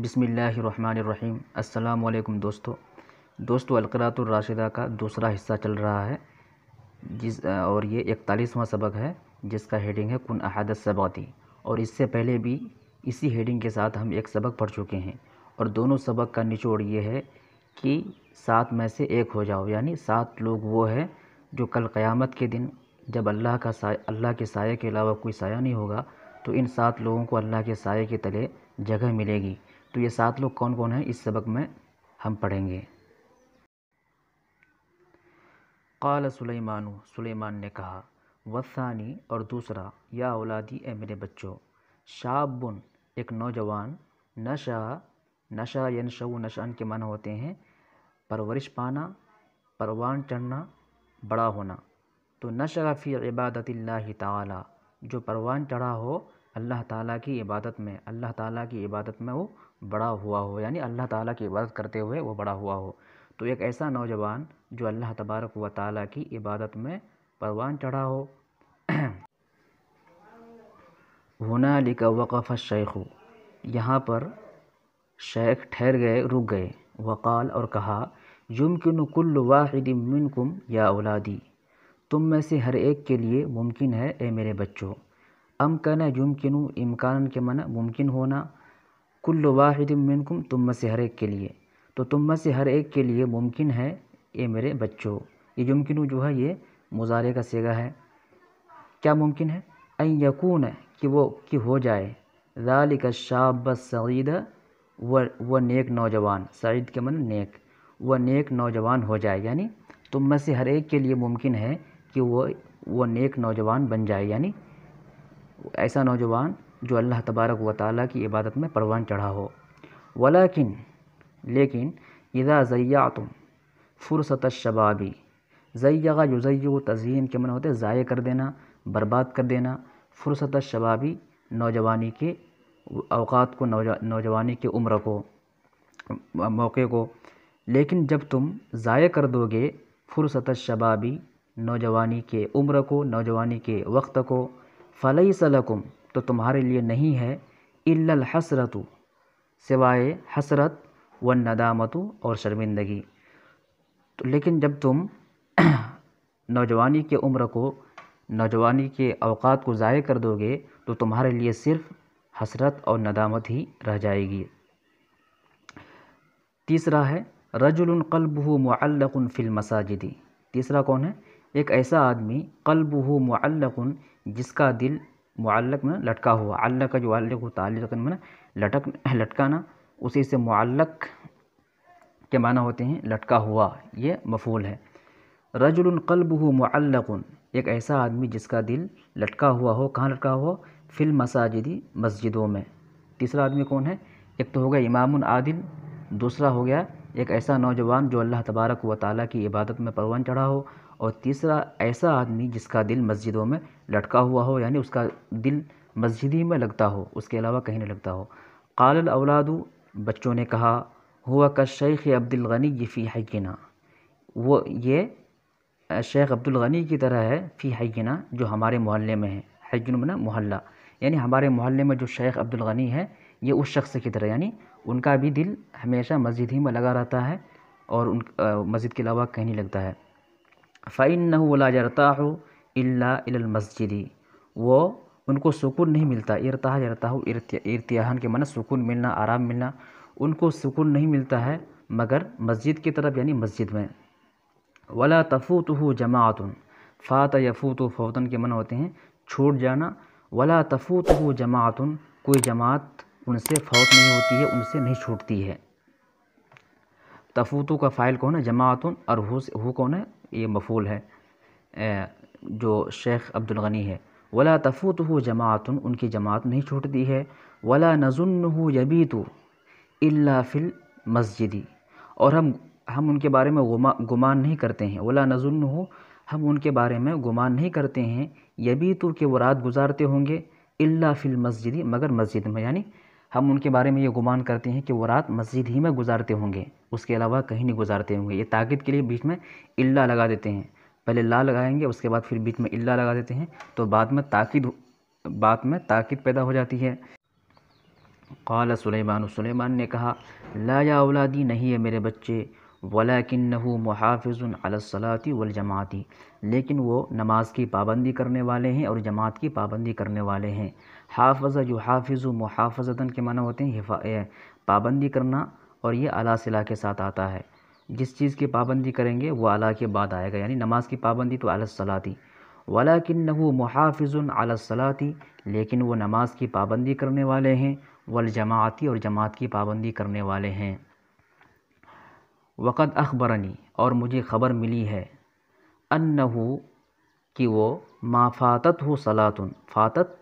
बिस्मिल्लाहिर्रहमानिर्रहीम। अस्सलाम वालेकुम दोस्तों अलक़रातुर राशिदा का दूसरा हिस्सा चल रहा है और ये 41वां सबक है जिसका हेडिंग है कुन अहदस सबाती। और इससे पहले भी इसी हेडिंग के साथ हम एक सबक पढ़ चुके हैं और दोनों सबक का निचोड़ ये है कि 7 में से 1 हो जाओ, यानी 7 लोग वो है जो कल क़्यामत के दिन जब अल्लाह के साये के अलावा कोई साया नहीं होगा तो इन 7 लोगों को अल्लाह के साये के तले जगह मिलेगी। तो ये 7 लोग कौन कौन हैं इस सबक में हम पढ़ेंगे। क़ाल सुलेमानु, सुलेमान ने कहा, वसानी और दूसरा, या औलादी ए मेरे बच्चों, शाबुन एक नौजवान, नशा यनशऊ नशान के मन होते हैं परवरिश पाना, परवान चढ़ना, बड़ा होना। तो नशा फ़ी इबादतिल्लाहि ताला, जो परवान चढ़ा हो अल्लाह ताला की इबादत में, अल्लाह ताला की इबादत में वो बड़ा हुआ हो, यानी अल्लाह ताला की इबादत करते हुए वो बड़ा हुआ हो। तो एक ऐसा नौजवान जो अल्लाह तबारक व ताला की इबादत में परवान चढ़ा हो। हुनालिका वक़फ़ शेखु, यहाँ पर शेख ठहर गए, रुक गए। वकाल और कहा, युमकिनु कुल्लु वाहिदिम मिनकुम या औलादी, तुम में से हर एक के लिए मुमकिन है ए मेरे बच्चों। अमकन युमकिनु इमकान के मन मुमकिन होना, कुल्लु वाहिदिम मिनकुम तुम में से हर एक के लिए, तो तुम में से हर एक के लिए मुमकिन है ए मेरे बच्चों। ये युमकिनु जो है ये मुज़ारे का सेगा है। क्या मुमकिन है? अन यकून कि वो कि हो जाए, ज़ालिका शाब सईद वह नेक नौजवान, सईद के मन नेक, वह नेक नौजवान हो जाए, यानी तुम में से हर एक के लिए मुमकिन है कि वो नेक नौजवान बन जाए, यानी ऐसा नौजवान जो अल्लाह तबारक व ताला की इबादत में परवान चढ़ा हो। वलाकिन लेकिन इदा ज़ैया तुम फुर्सत शबाबी, ज़ैया युज़य्यु तज़यीन के मन होते ज़ाये कर देना, बर्बाद कर देना, फुर्सत शबाबी नौजवानी के औक़ात को, नौजवानी के उम्र को, मौके को। लेकिन जब तुम ज़ाया कर दोगे फुर्सत शबाबी नौजवानी के उम्र को, नौजवानी के वक्त को, फलैस लकुम तो तुम्हारे लिए नहीं है, इल्लल हसरतु सिवाय हसरत व नदामतु और शर्मिंदगी। तो लेकिन जब तुम नौजवानी के उम्र को, नौजवानी के अवकात को ज़ाया कर दोगे तो तुम्हारे लिए सिर्फ़ हसरत और नदामत ही रह जाएगी। तीसरा है रजुलुन क़ल्बुहु मुअल्लकुन फ़िल मसाजिदी, तीसरा कौन है? एक ऐसा आदमी क़ल्बुहु मुअल्लकुन जिसका दिल मुअल्लक में लटका हुआ, अल्लक का जो अल्लक ताल्लुक में लटकाना, उसी से मुअल्लक के माना होते हैं लटका हुआ, ये मफूल है। रजुलुन क़ल्बुहु मुअल्लकुन एक ऐसा आदमी जिसका दिल लटका हुआ हो, कहाँ लटका हुआ? फ़िल मसाजिदी मस्जिदों में। तीसरा आदमी कौन है? एक तो हो गया इमामुन आदिल, दूसरा हो गया एक ऐसा नौजवान जो अल्लाह तबारक व ताला की इबादत में परवान चढ़ा हो, और तीसरा ऐसा आदमी जिसका दिल मस्जिदों में लटका हुआ हो, यानी उसका दिल मस्जिद ही में लगता हो, उसके अलावा कहीं नहीं लगता हो। क़ाल औलादू बच्चों ने कहा, हुआ का शेख अब्दुल गनी फ़ी हय्यिना, वो ये शेख अब्दुल गनी की तरह है, फ़ी हय्यिना जो हमारे मोहल्ले में है, हय्यिन मना मोहल्ला, यानी हमारे मोहल्ले में जो शेख अब्दुल गनी है ये उस शख्स की तरह, यानी उनका भी दिल हमेशा मस्जिद ही में लगा रहता है और उन मस्जिद के अलावा कहीं नहीं लगता है। फ़इन्नहु ला यरताहु इल्ला इलल मस्जिदी, वो उनको सुकून नहीं मिलता, इरताह यरताहु इरतियाहन के माने सुकून मिलना, आराम मिलना, उनको सुकून नहीं मिलता है मगर मस्जिद की तरफ, यानी मस्जिद में। वला तफूतहु जमाअतुन, फ़ात यफूतु फ़ौतन के माने होते हैं छूट जाना, वला तफूतहु जमाअतुन कोई जमात उनसे फौत नहीं होती है, उनसे नहीं छूटती है। तफूतु का फ़ाइल कौन है? जमाअतुन, और हु कौन है? ये मफूल है जो शेख अब्दुल गनी है। वला तफूतहु जमाअतुन उनकी जमात नहीं छूटती है। वला नज़ुन्नुहु यबीतु इल्ला फ़िल मस्जिदी, और हम उनके बारे में गुमान नहीं करते हैं, वला नज़ुन्नुहु हम उनके बारे में गुमान नहीं करते हैं, यबीतु कि वो रात गुजारते होंगे, इल्ला फ़िल मस्जिदी मगर मस्जिद में, यानी हम उनके बारे में ये गुमान करते हैं कि वो रात मस्जिद ही में गुजारते होंगे, उसके अलावा कहीं नहीं गुजारते होंगे। ये ताक़िद के लिए बीच में इल्ला लगा देते हैं, पहले ला लगाएंगे उसके बाद फिर बीच में इल्ला लगा देते हैं, तो बाद में ताक़िद पैदा हो जाती है। क़ाल सुलेमान, सुलेमान ने कहा ला या औलादी, नहीं है मेरे बच्चे, वलाकिन्नहु मुहाफ़िज़ुन अलस्सलाति वल जमाती, लेकिन वो नमाज की पाबंदी करने वाले हैं और जमात की पाबंदी करने वाले हैं। हाफ़ज़ युहाफ़िज़ु मुहाफ़ज़तन के माना होते हैं पाबंदी करना, और ये अला सिला के साथ आता है। जिस चीज़ की पाबंदी करेंगे वो अला के बाद आएगा, यानी नमाज की पाबंदी तो अलस्सलाती, वलाकिन्नहु मुहाफ़िज़ुन अलस्सलाती, लेकिन वो नमाज की पाबंदी करने वाले हैं, वल जमाती, और जमात की पाबंदी करने वाले हैं। वक़द अखबरनी, और मुझे ख़बर मिली है, अन्नहु कि वो मा फ़ातत हो सलातुन, फ़ातत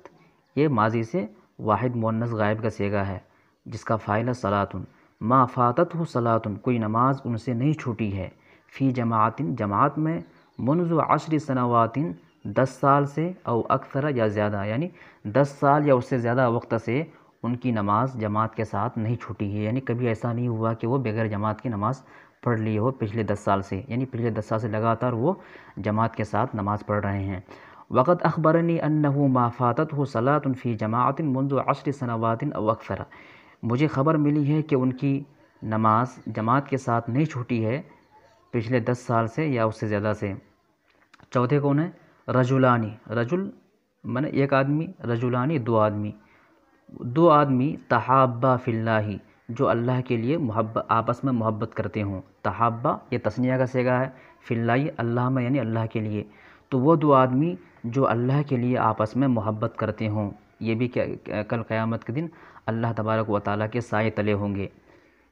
ये माजी से वाहिद मुअन्नस गायब का सेगा है जिसका फ़ाइल है सलातुन, मा फ़ातत हो सलातुन, कोई नमाज उनसे नहीं छूटी है, फ़ी जमातिन, जमात में, मुनज़ु अशर सनावातिन, 10 साल से, और अक्सर या ज़्यादा, यानी 10 साल या उससे ज़्यादा वक्त से उनकी नमाज जमात के साथ नहीं छूटी है। यानी कभी ऐसा नहीं हुआ कि वो बग़ैर जमात की नमाज़ पढ़ ली हो पिछले 10 साल से, यानी पिछले 10 साल से लगातार वो जमात के साथ नमाज़ पढ़ रहे हैं। वक़्त अखबरनी अन्नहु मा फ़ातत हो सलातुन फ़ी जमातिन मुंज़ु 10 सनवातिन अव अक्सर, मुझे ख़बर मिली है कि उनकी नमाज जमात के साथ नहीं छूटी है पिछले 10 साल से या उससे ज़्यादा से। चौथे कौन है? रजुलानी, रजुल माने एक आदमी, रजुलानी दो आदमी, तहाब्बा फ़िल्लाही, जो अल्लाह के लिए आपस में मोहब्बत करते हों। तहाब्बा ये तस्निया का सेगा है, फ़िल्लाही अल्लाह में, यानी अल्लाह के लिए। तो वो दो आदमी जो अल्लाह के लिए आपस में मोहब्बत करते हों, ये भी कल क़्यामत के दिन अल्लाह तबारक व तआला के साए तले होंगे।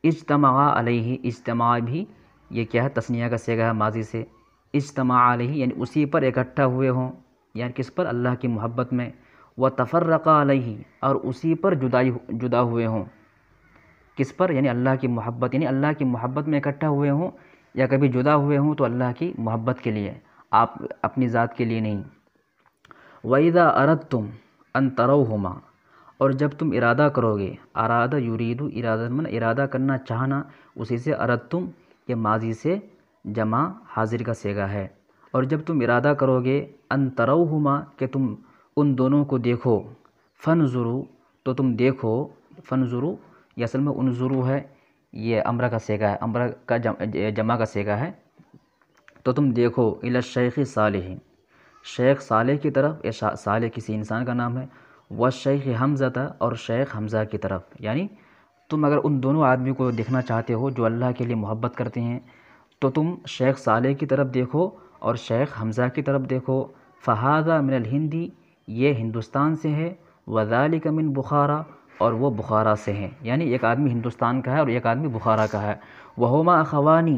इज्तमा अलैहि, इज्तमा भी ये क्या है? तस्निया का सेगा है माजी से। इज्तमा अलैहि यानी उसी पर इकट्ठा हुए हों, यानी किस पर? अल्लाह की मोहब्बत में। व तफ़र्रक़ा अलैहि, और उसी पर जुदा हुए हों, किस पर? यानी अल्लाह की मोहब्बत, यानी अल्लाह की मोहब्बत में इकट्ठा हुए हों या कभी जुदा हुए हों तो अल्लाह की मोहब्बत के लिए, आप अपनी ज़ात के लिए नहीं। वइज़ा अरदतुम अन तरौहुमा, और जब तुम इरादा करोगे, अरादा युरीदु, इरादा मन इरादा करना, चाहना, उसी से अरदतुम ये माजी से जमा हाजिर का सेगा है। और जब तुम इरादा करोगे, अन तरौहुमा कि तुम उन दोनों को देखो, फ़नज़ुरू तो तुम देखो, फ़नज़ुरू ये असल में उनज़ुरू है, ये अमरा का सेगा है, अमरा का जमा का सेगा है। तो तुम देखो इला शेख साले, शेख साले की तरफ, या साले किसी इंसान का नाम है। व शेख हमजा था, और शेख हमजा की तरफ, यानी तुम अगर उन दोनों आदमी को देखना चाहते हो जो अल्लाह के लिए मोहब्बत करते हैं तो तुम शेख साले की तरफ देखो और शेख हमजा की तरफ देखो। फ़हादा मिनल हिंदी, ये हिंदुस्तान से है। वज़ालिका मिन बुखारा, और वो बुखारा से हैं, यानी एक आदमी हिंदुस्तान का है और एक आदमी बुखारा का है। वहुमा अखवानी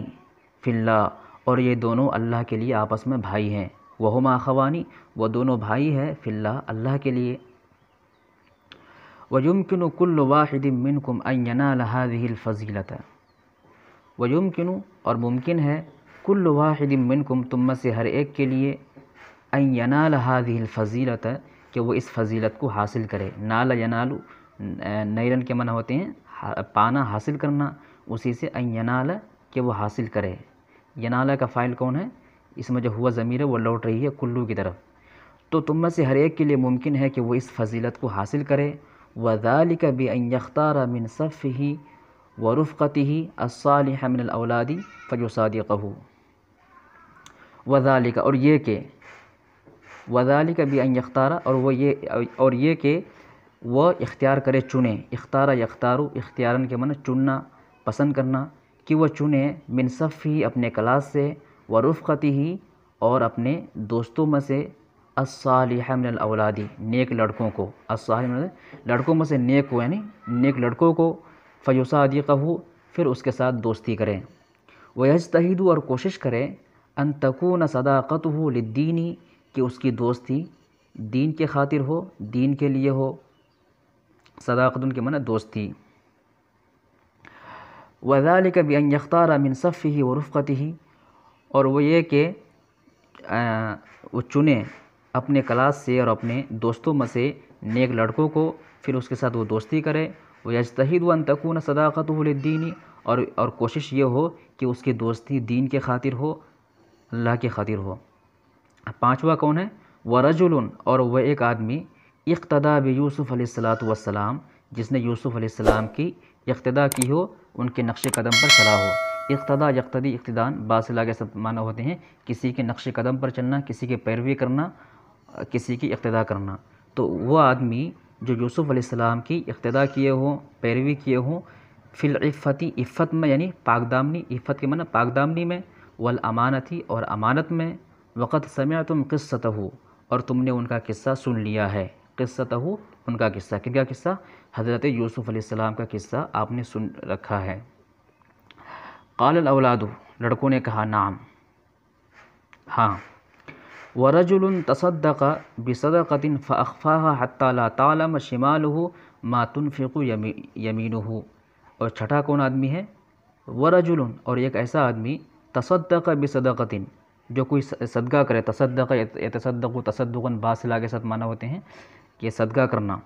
फ़िल्लाह, और ये दोनों अल्लाह के लिए आपस में भाई हैं। वहुमा अखवानी, वो दोनों भाई हैं, फ़िल्लाह अल्लाह के लिए। वयुमकिनु कुल्लु वाहिदिम मिनकुम अन यनाला हाज़िहिल फ़जीलत, वयुमकिनु और मुमकिन है, कुल्लु वाहिदिम मिनकुम तुम में से हर एक के लिए, अन यनाल हाज़िहिल फ़जीलत कि वो इस फजीलत को हासिल करे। नाल यनालू नैरन के माना होते हैं पाना, हासिल करना, उसी से अन यनाल कि वो हासिल करे। यनाला का फ़ाइल कौन है? इसमें जो हुआ ज़मीर है वो लौट रही है कुल्लू की तरफ। तो तुम में से हर एक के लिए मुमकिन है कि वो इस फजीलत को हासिल करे। वज़ालिका बिअन यख्तार मिन सफ़्ही व रुफ़क़तिही अस्सालिह मिनल औलादी फयुसादिक़हु। वज़ालिका और ये के, वज़ालिका बिअन यख्तारा और वो ये, और ये कि वह इख्तियार करे, चुने। इख्तारा यख्तारू, इख्तियारन के माने चुनना, पसंद करना, कि वह चुने। मिन सफ़्ही अपने क्लास से, व रुफ़क़तिही और अपने दोस्तों में से, अस्सालिहा मिनल औलादी नेक लड़कों को, अस्सालिहा मतलब लड़कों में से नेक को, यानी नेक लड़कों को। फयुसादिक़हु फिर उसके साथ दोस्ती करें। व यज्तहिदु और कोशिश करें, अन तकून सदाक़तहु लिद्दीनी कि उसकी दोस्ती दीन के खातिर हो, दीन के लिए हो। सदाक़तुन के माने दोस्ती। वज़ालिका बिअन यख्तारा मिन सफ़्ही व रुफ़क़तिही और वो ये कि वो चुने अपने क्लास से और अपने दोस्तों में से नेक लड़कों को, फिर उसके साथ वो दोस्ती करे। व यज्तहिदु अन तकून सदाक़तहु लिद्दीनी और कोशिश ये हो कि उसकी दोस्ती दीन के खातिर हो, अल्लाह के खातिर हो। पाँचवा कौन है? वरजुलन और वह एक आदमी, इकतदा बि यूसुफ अलैहिस्सलाम जिसने यूसुफ अलैहिस्सलाम की इकतदा की हो, उनके नक्श कदम पर चला हो। इकतदा यकतदी इक्तदान बासिला के सब माना होते हैं, किसी के नक्श कदम पर चलना, किसी की पैरवी करना, किसी की इक्तदा करना। तो वह आदमी जो यूसुफ अलैहिस्सलाम की इक्तदा किए हों, पैरवी किए हों, फिल इफ़्फ़ती इफ़्फ़त में यानी पाकदामनी, इफ़्फ़त के माना पाकदामनी में, वल अमानती और अमानत में, वक़्त समय तुम क़िस्सतहू और तुमने उनका किस्सा सुन लिया है। क़िस्सतहू उनका किस्सा, किनका किस्सा? हज़रत यूसुफ अलैहिस्सलाम का किस्सा आपने सुन रखा है। क़ाल औलादु लड़कों ने कहा, नाम हाँ। वरजुल तसद्दक़ बिसदक़तिन फ़अख़फ़ाहा हत्ता ला तालम शिमालहू मा तुनफ़िक़ु यमीनुहू। और छठा कौन आदमी है? वरजुल और एक ऐसा आदमी तसद्दक़ बिसदक़तिन, जो कोई सदका करे। तसद्दक़ यतसद्दक़ु तसद्दुक़न बासिला के साथ माना होते हैं कि सदका करना।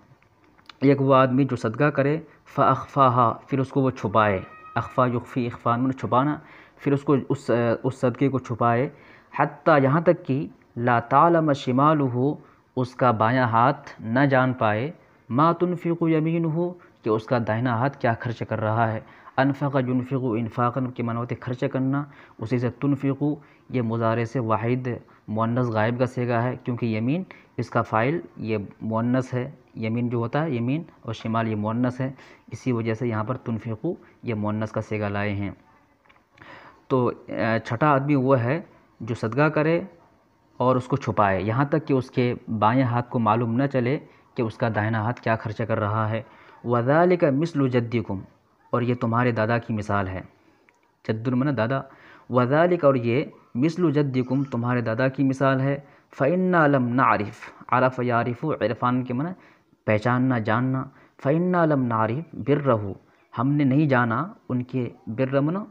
एक वह आदमी जो सदका करे, फ़अख़फ़ाहा फिर उसको वो छुपाए, अख़फ़ा युख़फ़ी इख़फ़ान में छुपाना, फिर उसको उस सदक़े को छुपाए, हत्ता यहाँ तक कि ला तालम शिमालहू उसका बायां हाथ न जान पाए, मा तुनफ़िक़ु यमीनहू कि उसका दाहिना हाथ क्या खर्च कर रहा है। अनफ़क़ युनफ़िक़ु इन्फ़ाक़न के माना होते खर्च करना, उसी से तुनफ़िक़ु ये मुज़ारे से वाहिद मुअन्नस गायब का सेगा है, क्योंकि यमीन इसका फ़ाइल ये मुअन्नस है, यमीन जो होता है यमीन, और शिमाल ये मुअन्नस है, इसी वजह से यहाँ पर तुनफ़िक़ु ये मुअन्नस का सेगा लाए हैं। तो छठा आदमी वह है जो सदका करे और उसको छुपाए, यहाँ तक कि उसके बाएं हाथ को मालूम न चले कि उसका दाहिना हाथ क्या खर्चा कर रहा है। वज़ालिका मिस्लु जद्दिकुम और ये तुम्हारे दादा की मिसाल है। जद्दुल मना दादा, वज़ालिका और ये मिस्लु जद्दिकुम तुम्हारे दादा की मिसाल है। फ़इन्ना लम नारिफ आरफ़ यारिफ़ु इरफ़ान के मना पहचानना जानना। फ़इन्ना लम नारिफ बिर्रहु हमने नहीं जाना उनके बिर्र मना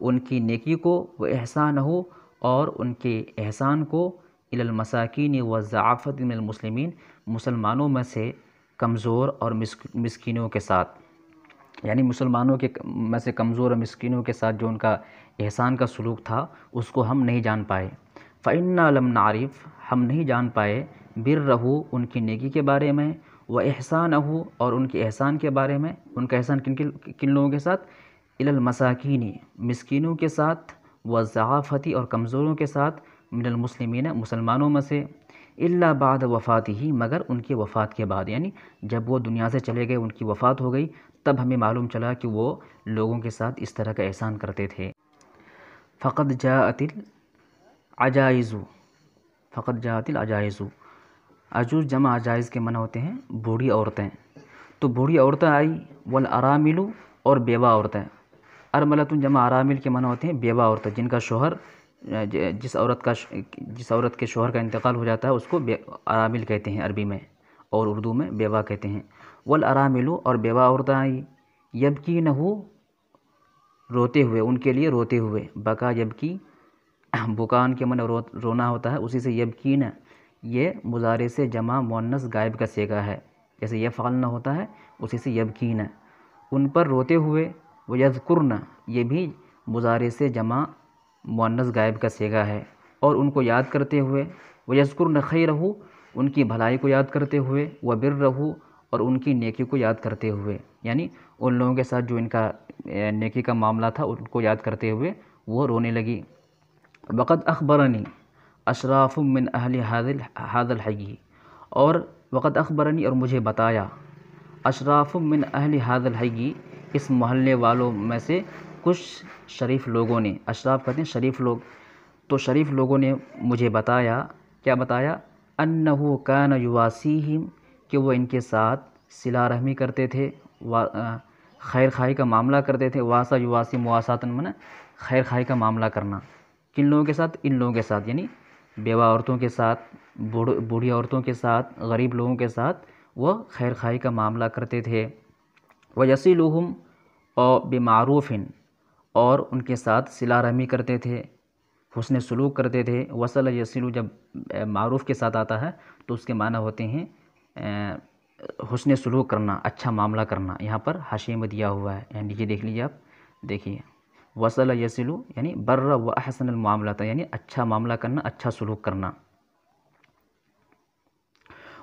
उनकी नेकी को, व एहसान हो और उनके एहसान को, इलल मसाकीन व ज़आफ़त मिनल मुस्लिमीन मुसलमानों में से कमज़ोर और मिस्कीनों के साथ, यानी मुसलमानों के में से कमज़ोर और मिस्कीनों के साथ जो उनका एहसान का सलूक था उसको हम नहीं जान पाए। फ़इन्ना लम नारिफ़ हम नहीं जान पाए बिर्रहु उनकी नेकी के बारे में, व एहसानहु और उनके एहसान के बारे में, उनका एहसान किन लोगों के साथ? इलल मसाकीन मिस्कीनों के साथ, व ज़आफ़ती और कमज़ोरों के साथ, मिनल मुस्लिमीन मुसलमानों में से, इल्ला बाद वफ़ाती ही मगर उनकी वफ़ात के बाद, यानी जब वो दुनिया से चले गए उनकी वफ़ात हो गई तब हमें मालूम चला कि वो लोगों के साथ इस तरह का एहसान करते थे। फ़क़द जाअतिल अजाइज़ु, फ़क़द जाअतिल अजाइज़ु अजूज़ जमा अजाइज़ के माना होते हैं बूढ़ी औरतें। तो बूढ़ी औरतें आई, वल आरामिलु और बेवा औरतें। अरमलतुन जमा आरामिल के माना होते हैं बेवा औरतें, जिनका शोहर जिस औरत के शोहर का इंतकाल हो जाता है उसको आरामिल कहते हैं अरबी में, और उर्दू में बेवा कहते हैं। वल आरामिलु और बेवा औरतें आई, यबकी नहू रोते हुए, उनके लिए रोते हुए। बका यबकी बुकान के माना रोना होता है, उसी से यबकीन ये मुज़ारे से जमा मुअन्नस गायब का सेगा है, जैसे ये फ़ालना होता है उसी से यबकीन उन पर रोते हुए। व यज़कुरना ये भी मुज़ारे से जमा मुअन्नस गायब का सेगा है, और उनको याद करते हुए। व यज़कुरना खैरहू उनकी भलाई को याद करते हुए, व बिर्रहू और उनकी नेकी को याद करते हुए, यानी उन लोगों के साथ जो इनका नेकी का मामला था उनको याद करते हुए वो रोने लगी। वक़द अखबरनी अशराफ मिन अहल हादिल हगी और वक़द अखबरनी और मुझे बताया अशराफ मिन अहल हादिल हगी इस मोहल्ले वालों में से कुछ शरीफ लोगों ने, अशराफ कहते हैं शरीफ लोग, तो शरीफ लोगों ने मुझे बताया, क्या बताया? अन्नहु कान युवासीहिम कि वो इनके साथ सिला रहमी करते थे, खैर खाई का मामला करते थे। वासा युवासी मुआसातन माना खैर खाई का मामला करना, किन लोगों के साथ? इन लोगों के साथ, यानी बेवा औरतों के साथ, बूढ़ी औरतों के साथ, गरीब लोगों के साथ वह खैर खाई का मामला करते थे। वयसिलुहुम और बेमारूफ़िन और उनके साथ सिला रहमी करते थे, हुस्ने सुलूक करते थे। वसल यसिलु जब मारूफ़ के साथ आता है तो उसके माना होते हैं हुस्ने सुलूक करना, अच्छा मामला करना। यहाँ पर हाशिए में दिया हुआ है, नीचे देख लीजिए आप, देखिए वसल यसिलु यानी बर्र व अहसनल मामला था, यानी अच्छा मामला करना, अच्छा सुलूक करना।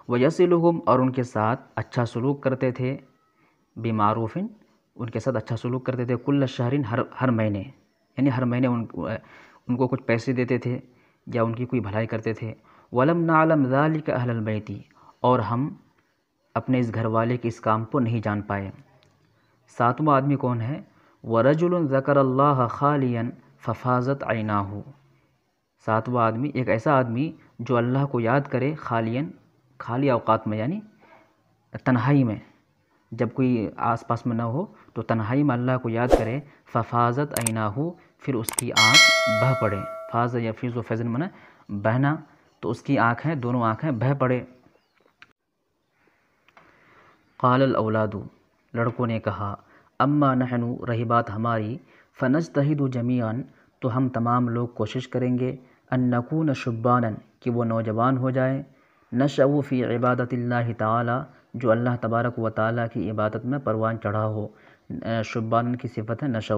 वयसिलुहुम और उनके साथ अच्छा सुलूक करते थे। बेमारूफ़िन, उनके साथ अच्छा सलूक करते थे। कुल्ल शहरिन, हर महीने, यानी हर महीने उनको कुछ पैसे देते थे या उनकी कोई भलाई करते थे। वलम नालम ज़ालिक अहलल बैती, और हम अपने इस घर वाले के इस काम को नहीं जान पाए। सातवां आदमी कौन है? वरजुल ज़करल्लाह खालियन फफाजत आइनाहू, सातवां आदमी एक ऐसा आदमी जो अल्लाह को याद करे खालियन, खाली अवकात में, यानी तन्हाई में, जब कोई आसपास में ना हो तो तन्हाई में अल्लाह को याद करे। फफाजत आइनाहू, फिर उसकी आँख बह पड़े। फाज या फिज़ व फैज़न मना बहना, तो उसकी आँखें, दोनों आँखें बह पड़े। क़ाल औलादू, लड़कों ने कहा, अम्मा नहनु, रही बात हमारी, फ़नज्तहिदु जमीअन, तो हम तमाम लोग कोशिश करेंगे, अन नकून शुब्बानन, कि वो नौजवान हो जाए, नशअ फ़ी इबादतिल्लाहि ताला, जो अल्लाह तबारक व ताला की इबादत में परवान चढ़ा हो। शुब्बानन की सिफत है नशअ।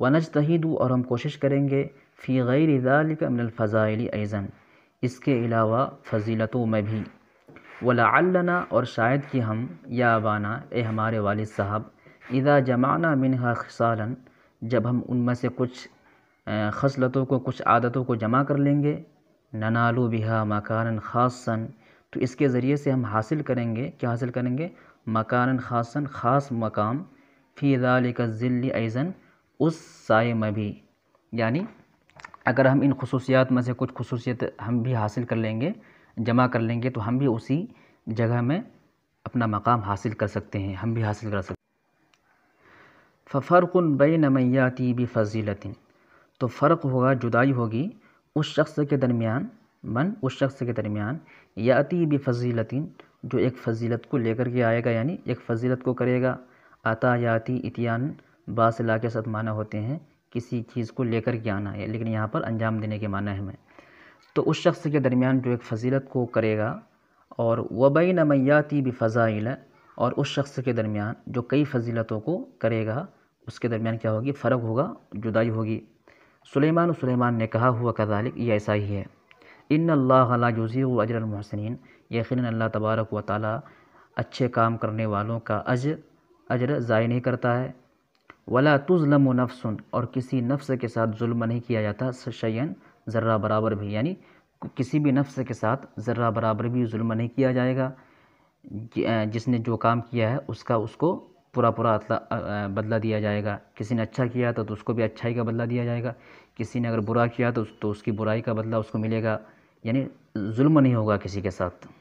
वनज्तहिदु, और हम कोशिश करेंगे, फ़ी गैरि ज़ालिक मिनल फ़ज़ाइल ऐज़न, इसके अलावा फजीलतों में भी। वलअल्लना, और शायद कि हम, या अबाना, ए हमारे वालिद साहब, इदा जमाना मिनहा खिसालन, जब हम उनमें से कुछ खसलतों को, कुछ आदतों को जमा कर लेंगे, ननालू बिहा मकानन खासन, तो इसके ज़रिए से हम हासिल करेंगे, क्या हासिल करेंगे? मकानन खासन, ख़ास मकाम, फ़ी ज़ालिका ज़िल्ल ऐज़न, उस साए में भी। यानी अगर हम इन खसूसियात में से कुछ खसूसियत हम भी हासिल कर लेंगे, जमा कर लेंगे, तो हम भी उसी जगह में अपना मकाम हासिल कर सकते हैं, हम भी हासिल कर सकते हैं। फ़र्क़ुन बैन मैयाती बि फ़जीलतिन, तो फ़र्क होगा, जुदाई होगी उस शख्स के दरमियान, मन उस शख्स के दरमियान, याती बि फ़जीलतिन, जो एक फ़जीलत को लेकर के आएगा, यानी एक फ़जीलत को करेगा। आता याती इतियान बासिला के साथ माना होते हैं, किसी चीज़ को लेकर के आना है, लेकिन यहाँ पर अंजाम देने के माना है। मैं तो उस शख्स के दरमियान जो एक फ़जीलत को करेगा, और वबैन मैयाती बि फ़ज़ाइल, और उस शख्स के दरमियान जो कई फ़जीलतों को करेगा, उसके दरमियान क्या होगी? फ़र्क होगा, जुदाई होगी। सुलेमान, सुलेमान ने कहा, हुआ कज़ालिक, ये ऐसा ही है। इन्नल्लाह ला युज़ीउ अज्रल मुहसिनीन, यकीनन अल्लाह तबारक व तआला अच्छे काम करने वालों का अजर ज़ाय नहीं करता है। वला तुज़लमु नफ़्सुन, और किसी नफ्स के साथ जुल्म नहीं किया जाता, शयन, ज़र्रा बराबर भी, यानी किसी भी नफ्स के साथ ज़र्रा बराबर भी जुल्म नहीं किया जाएगा। जिसने जो काम किया है उसका उसको पूरा पूरा बदला दिया जाएगा। किसी ने अच्छा किया तो उसको भी अच्छाई का बदला दिया जाएगा, किसी ने अगर बुरा किया तो उसकी बुराई का बदला उसको मिलेगा, यानी जुल्म नहीं होगा किसी के साथ।